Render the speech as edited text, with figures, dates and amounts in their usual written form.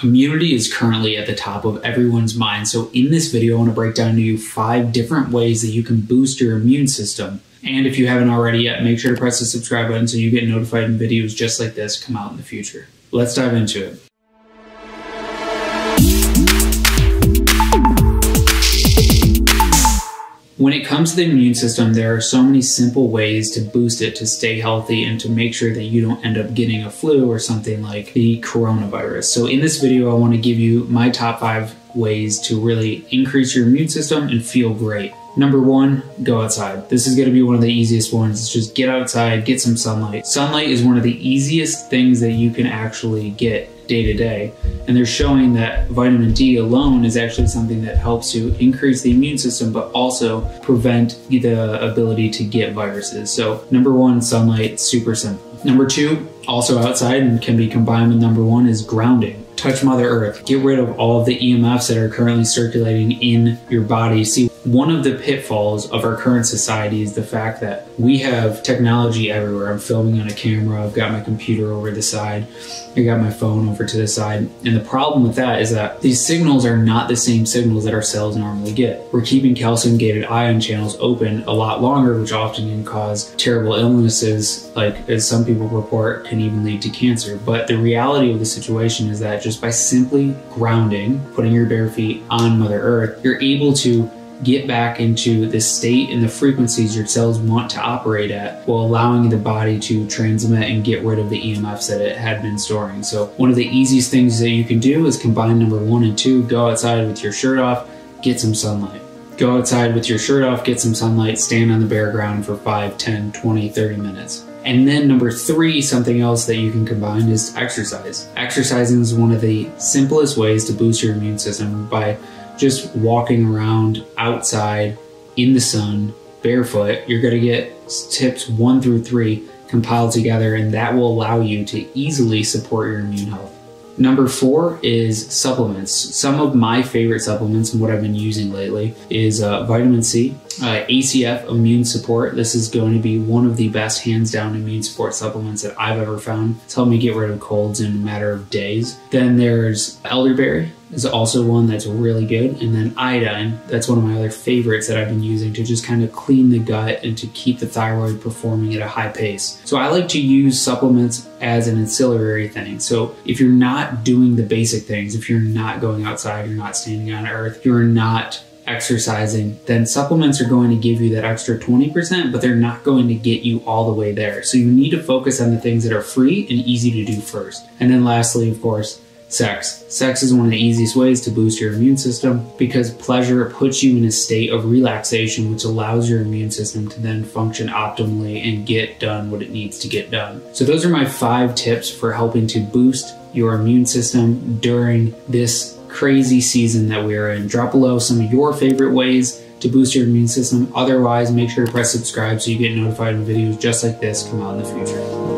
Immunity is currently at the top of everyone's mind. So in this video, I want to break down to you 5 different ways that you can boost your immune system. And if you haven't already yet, make sure to press the subscribe button so you get notified when videos just like this come out in the future. Let's dive into it. When it comes to the immune system, there are so many simple ways to boost it, to stay healthy, and to make sure that you don't end up getting a flu or something like the coronavirus. So in this video, I want to give you my top 5 ways to really increase your immune system and feel great. Number 1, go outside. This is going to be one of the easiest ones. It's just get outside, get some sunlight. Sunlight is one of the easiest things that you can actually get day to day. And they're showing that vitamin D alone is actually something that helps to increase the immune system, but also prevent the ability to get viruses. So number 1, sunlight, super simple. Number 2, also outside and can be combined with number 1 is grounding. Touch Mother Earth. Get rid of all of the EMFs that are currently circulating in your body. See, one of the pitfalls of our current society is the fact that we have technology everywhere. I'm filming on a camera, I've got my computer over the side, I got my phone over to the side. And the problem with that is that these signals are not the same signals that our cells normally get. We're keeping calcium-gated ion channels open a lot longer, which often can cause terrible illnesses, like as some people report, can even lead to cancer. But the reality of the situation is that just by simply grounding, putting your bare feet on Mother Earth, you're able to get back into the state and the frequencies your cells want to operate at, while allowing the body to transmit and get rid of the EMFs that it had been storing. So one of the easiest things that you can do is combine number 1 and 2, go outside with your shirt off, get some sunlight. Go outside with your shirt off, get some sunlight, stand on the bare ground for 5, 10, 20, 30 minutes. And then number 3, something else that you can combine is exercise. Exercising is one of the simplest ways to boost your immune system by just walking around outside in the sun, barefoot. You're gonna get tips 1 through 3 compiled together, and that will allow you to easily support your immune health. Number 4 is supplements. Some of my favorite supplements and what I've been using lately is vitamin C, ACF Immune Support. This is going to be one of the best hands down immune support supplements that I've ever found. It's helped me get rid of colds in a matter of days. Then there's elderberry, is also one that's really good. And then iodine, that's one of my other favorites that I've been using to just kind of clean the gut and to keep the thyroid performing at a high pace. So I like to use supplements as an ancillary thing. So if you're not doing the basic things, if you're not going outside, you're not standing on earth, you're not exercising, then supplements are going to give you that extra 20%, but they're not going to get you all the way there. So you need to focus on the things that are free and easy to do first. And then lastly, of course, sex. Sex is one of the easiest ways to boost your immune system because pleasure puts you in a state of relaxation, which allows your immune system to then function optimally and get done what it needs to get done. So those are my 5 tips for helping to boost your immune system during this crazy season that we are in. Drop below some of your favorite ways to boost your immune system. Otherwise, make sure to press subscribe so you get notified when videos just like this come out in the future.